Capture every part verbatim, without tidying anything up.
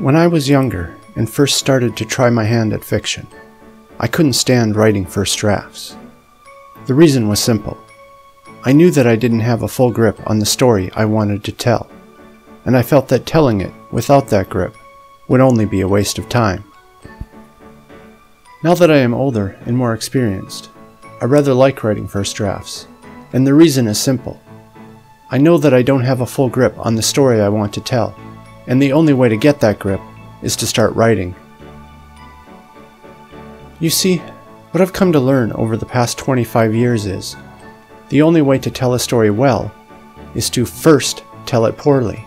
When I was younger and first started to try my hand at fiction, I couldn't stand writing first drafts. The reason was simple. I knew that I didn't have a full grip on the story I wanted to tell, and I felt that telling it without that grip would only be a waste of time. Now that I am older and more experienced, I rather like writing first drafts, and the reason is simple. I know that I don't have a full grip on the story I want to tell, and the only way to get that grip is to start writing. You see, what I've come to learn over the past twenty-five years is, the only way to tell a story well is to first tell it poorly,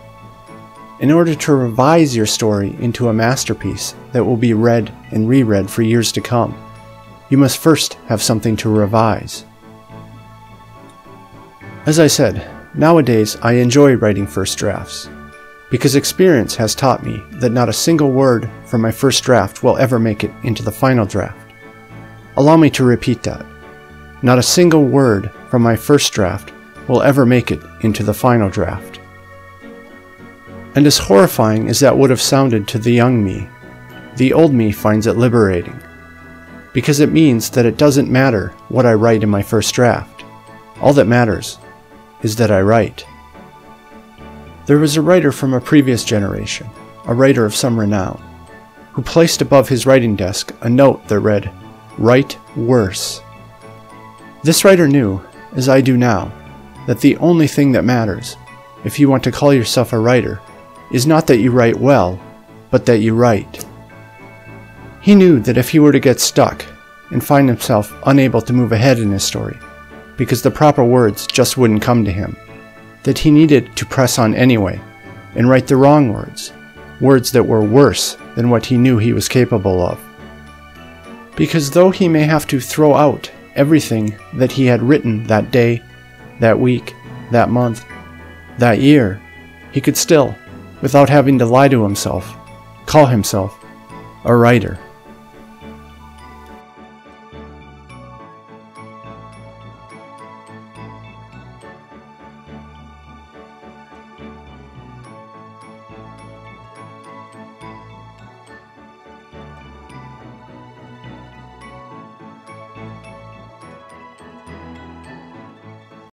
in order to revise your story into a masterpiece that will be read and reread for years to come. You must first have something to revise. As I said, nowadays I enjoy writing first drafts, because experience has taught me that not a single word from my first draft will ever make it into the final draft. Allow me to repeat that. Not a single word from my first draft will ever make it into the final draft. And as horrifying as that would have sounded to the young me, the old me finds it liberating, because it means that it doesn't matter what I write in my first draft. All that matters is that I write. There was a writer from a previous generation, a writer of some renown, who placed above his writing desk a note that read, "Write worse." This writer knew, as I do now, that the only thing that matters, if you want to call yourself a writer, is not that you write well, but that you write. He knew that if he were to get stuck and find himself unable to move ahead in his story, because the proper words just wouldn't come to him, that he needed to press on anyway and write the wrong words, words that were worse than what he knew he was capable of. Because though he may have to throw out everything that he had written that day, that week, that month, that year, he could still, without having to lie to himself, call himself a writer.